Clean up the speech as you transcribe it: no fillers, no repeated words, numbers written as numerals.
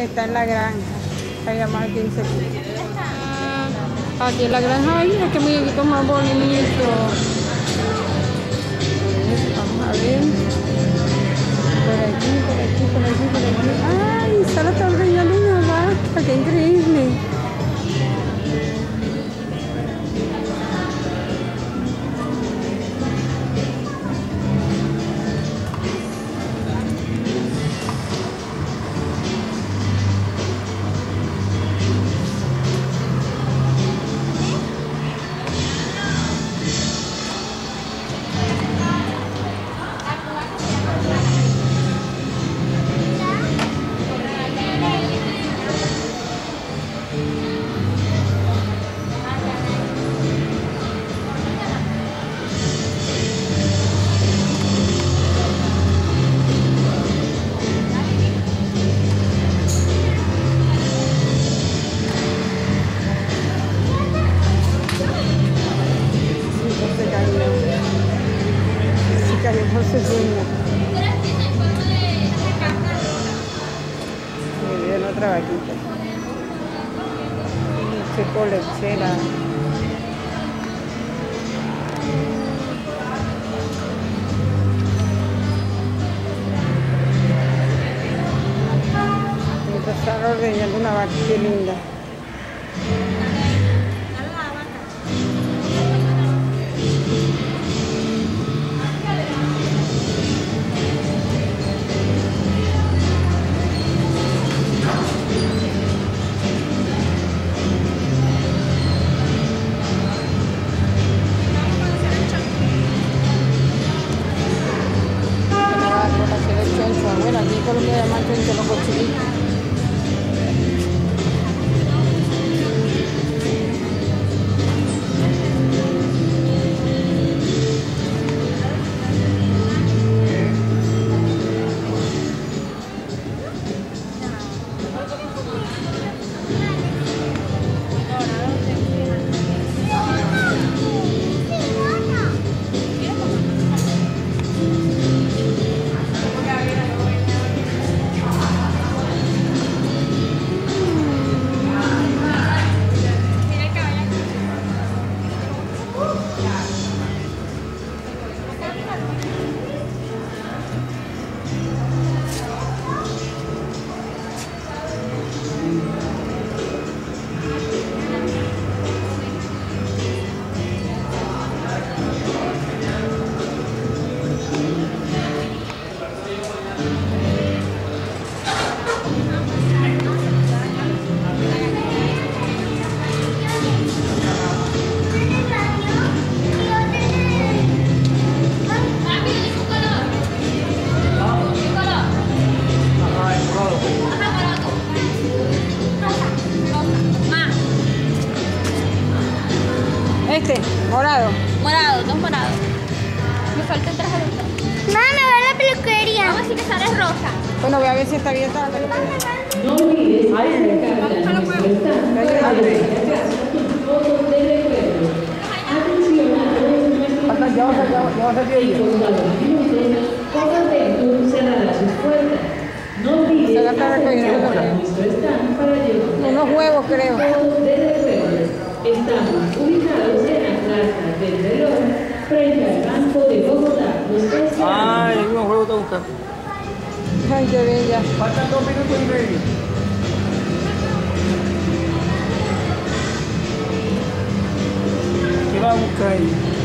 Está en la granja, allá más de 15 aquí en la granja. Ay, mira qué muñequito más bonito. Vamos a ver. Por aquí. Ay, Sara está ordeñando una vaca, qué increíble. Otra vaquita. Qué colechera. Me están ordeñando una vaca que linda. Bueno, aquí en Colombia además tienen que los cochinitos. Morado. Morado, dos morados. Me faltan tres rosas. Mamá, ve la peluquería. Vamos a decir que sale rosa. Bueno, voy a ver si está abierta la peluquería. No olvides acercar la respuesta para descargar tus fotos de recuerdo. Atención a todos nuestros clientes. Y con cuatro minutos, Coca Cola cerrará sus puertas. No olvides acercar nuestro stand para llevar unos huevos, creo. Fotos de recuerdo. Estamos ubicados en del reloj, frente al campo de Bogotá. Ay, unos huevos a buscar. Ay, qué bella. Faltan 2 minutos y medio. ¿Qué va a buscar ahí?